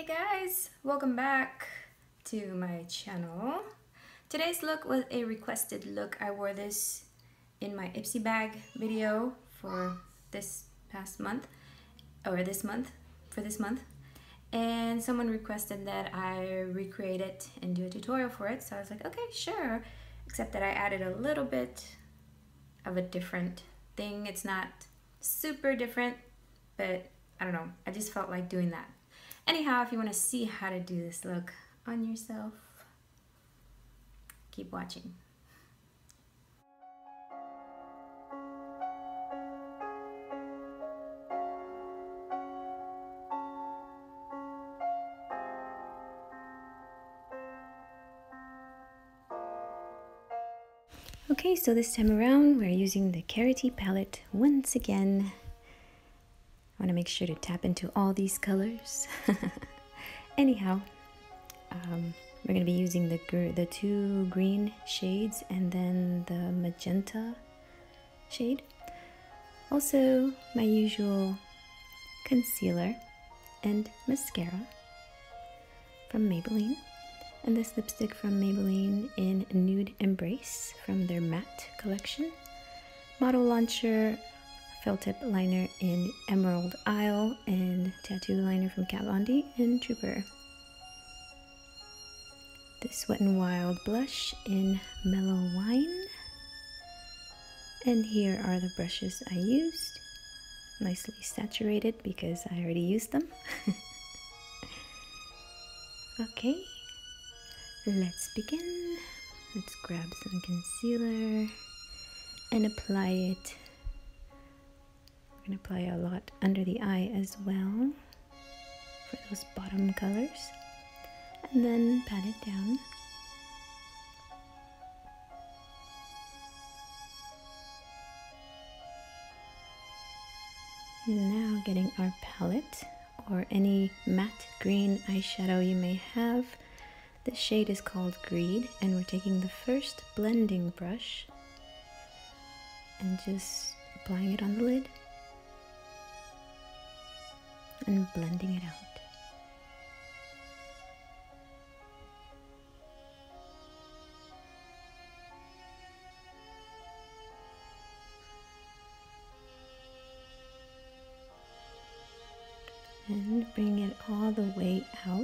Hey guys, welcome back to my channel. Today's look was a requested look. I wore this in my Ipsy bag video for this past month, or this month, and someone requested that I recreate it and do a tutorial for it, so I was like, okay, sure, except that I added a little bit of a different thing. It's not super different, but I don't know, I just felt like doing that. Anyhow, if you want to see how to do this look on yourself, keep watching. Okay, so this time around, we're using the Karity palette once again. I want to make sure to tap into all these colors. Anyhow, we're going to be using the two green shades and then the magenta shade. Also, my usual concealer and mascara from Maybelline. And this lipstick from Maybelline in Nude Embrace from their matte collection. Model launcher, Tip liner in Emerald Isle, and Tattoo Liner from Kat Von D and Trooper. This Wet n Wild blush in Mellow Wine. And here are the brushes I used. Nicely saturated because I already used them. Okay, let's begin. Let's grab some concealer and apply it. Apply a lot under the eye as well for those bottom colors, and then pat it down. Now getting our palette or any matte green eyeshadow you may have. This shade is called Greed, and we're taking the first blending brush and just applying it on the lid and blending it out. And bring it all the way out,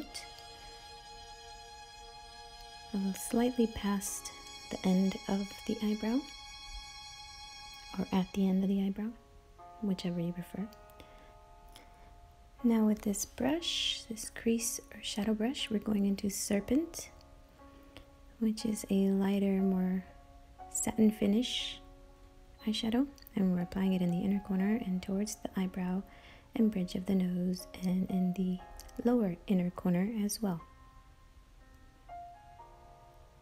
a little slightly past the end of the eyebrow, or at the end of the eyebrow, whichever you prefer. Now with this brush, this crease or shadow brush, we're going into Serpent, which is a lighter, more satin finish eyeshadow, and we're applying it in the inner corner and towards the eyebrow and bridge of the nose and in the lower inner corner as well.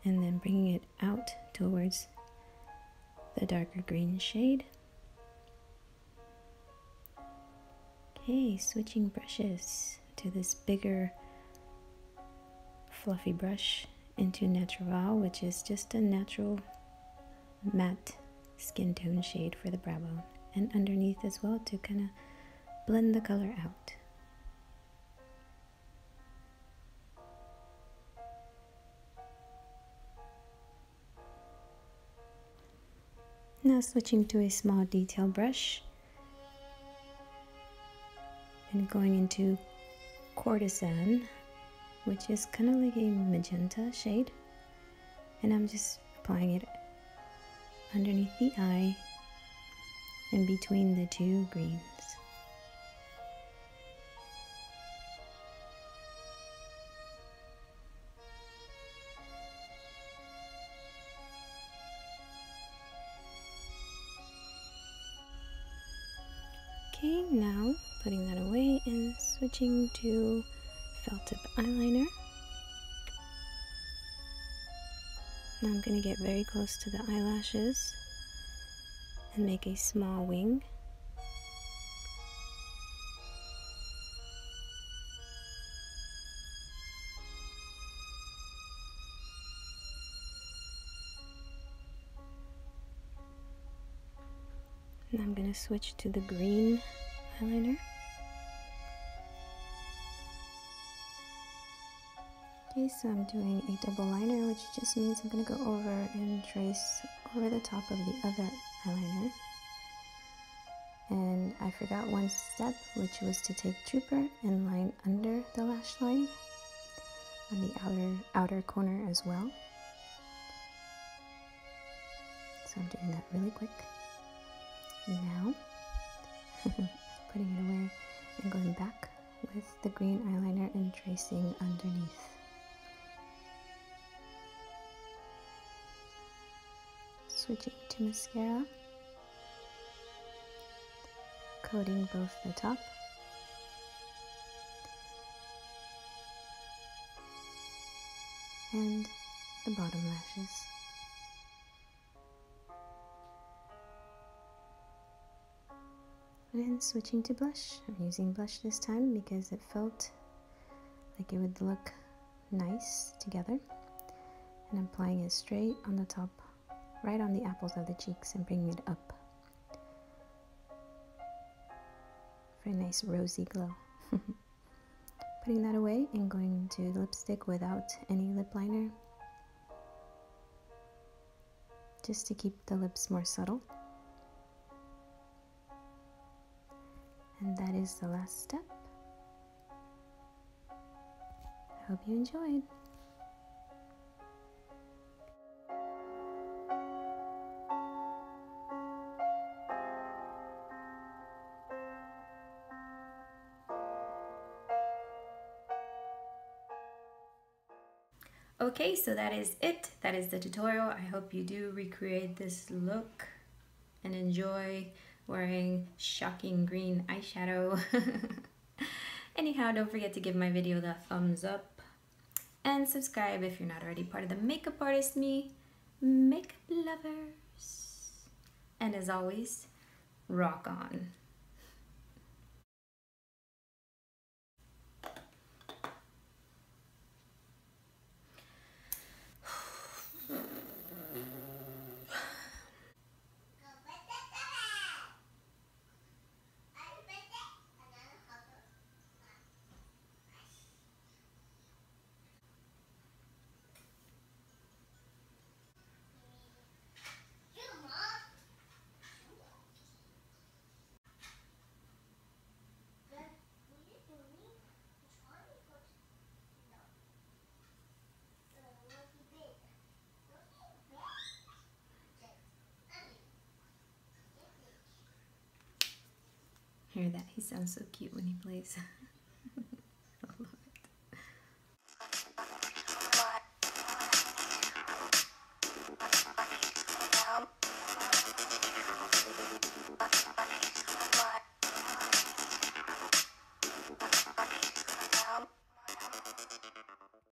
And then bringing it out towards the darker green shade. Okay, switching brushes to this bigger fluffy brush into Natural, which is just a natural matte skin tone shade for the brow bone, and underneath as well to kind of blend the color out. Now switching to a small detail brush and going into Courtesan, which is kind of like a magenta shade, and I'm just applying it underneath the eye and between the two greens. Okay, now putting that away and switching to felt tip eyeliner. Now I'm going to get very close to the eyelashes and make a small wing. And I'm going to switch to the green eyeliner. Okay, so I'm doing a double liner, which just means I'm going to go over and trace over the top of the other eyeliner. And I forgot one step, which was to take Trooper and line under the lash line on the outer corner as well. So I'm doing that really quick. Now, putting it away and going back with the green eyeliner and tracing underneath. Switching to mascara, coating both the top and the bottom lashes. And switching to blush. I'm using blush this time because it felt like it would look nice together. And I'm applying it straight on the top, right on the apples of the cheeks, and bringing it up for a nice rosy glow. Putting that away and going into lipstick without any lip liner, just to keep the lips more subtle. And that is the last step. I hope you enjoyed. Okay, so that is it. That is the tutorial. I hope you do recreate this look and enjoy wearing shocking green eyeshadow. Anyhow, don't forget to give my video the thumbs up and subscribe if you're not already part of the Makeup Artist Me makeup lovers. And as always, rock on. Hear that? He sounds so cute when he plays.